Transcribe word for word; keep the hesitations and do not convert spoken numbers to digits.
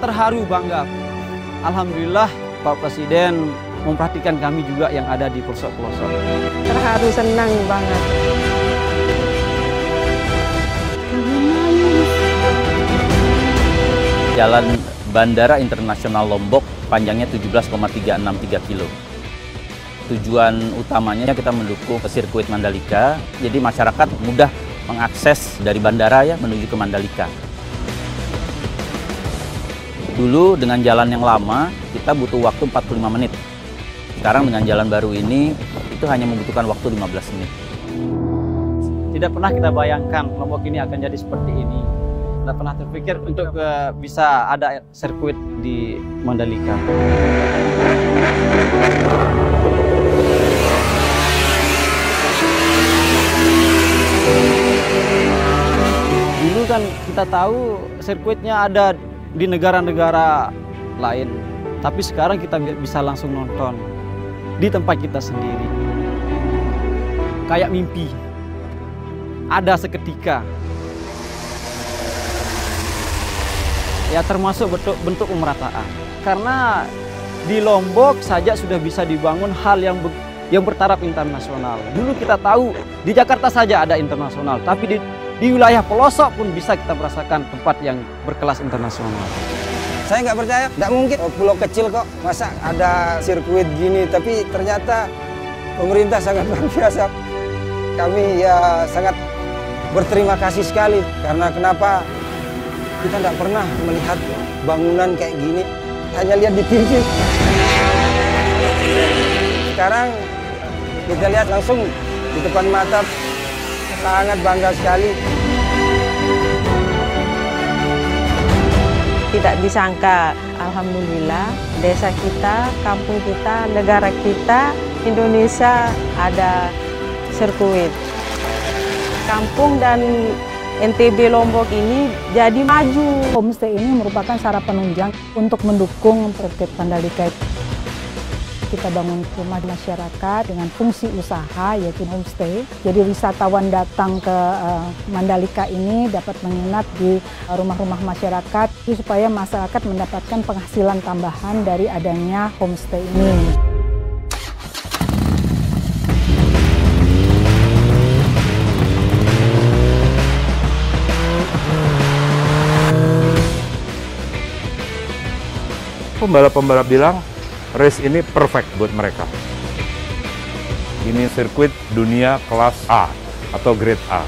terharu, bangga. Alhamdulillah Pak Presiden memperhatikan kami juga yang ada di pelosok-pelosok. Terharu, senang banget. Jalan Bandara Internasional Lombok panjangnya tujuh belas koma tiga enam tiga kilometer. Tujuan utamanya kita mendukung sirkuit Mandalika, jadi masyarakat mudah mengakses dari bandara ya menuju ke Mandalika. Dulu dengan jalan yang lama kita butuh waktu empat puluh lima menit. Sekarang dengan jalan baru ini itu hanya membutuhkan waktu lima belas menit. Tidak pernah kita bayangkan Lombok ini akan jadi seperti ini. Tidak pernah terpikir untuk uh, bisa ada sirkuit di Mandalika. Dulu kan kita tahu sirkuitnya ada di negara-negara lain, tapi sekarang kita bisa langsung nonton di tempat kita sendiri. Kayak mimpi, ada seketika. Ya termasuk bentuk, bentuk pemerataan. Karena di Lombok saja sudah bisa dibangun hal yang, be, yang bertaraf internasional. Dulu kita tahu di Jakarta saja ada internasional, tapi di, di wilayah pelosok pun bisa kita merasakan tempat yang berkelas internasional. Saya nggak percaya, nggak mungkin pulau kecil kok masa ada sirkuit gini, tapi ternyata pemerintah sangat luar biasa. Kami ya sangat berterima kasih sekali, karena kenapa? Kita tidak pernah melihat bangunan kayak gini, hanya lihat di T V. Sekarang kita lihat langsung di depan mata, sangat bangga sekali. Tidak disangka, alhamdulillah desa kita, kampung kita, negara kita, Indonesia ada sirkuit. Kampung dan N T B Lombok ini jadi maju. Homestay ini merupakan sarana penunjang untuk mendukung proyek Mandalika. Kita bangun rumah masyarakat dengan fungsi usaha yaitu homestay. Jadi wisatawan datang ke Mandalika ini dapat menginap di rumah-rumah masyarakat supaya masyarakat mendapatkan penghasilan tambahan dari adanya homestay ini. Pembalap-pembalap bilang, race ini perfect buat mereka. Ini sirkuit dunia kelas A atau grade A.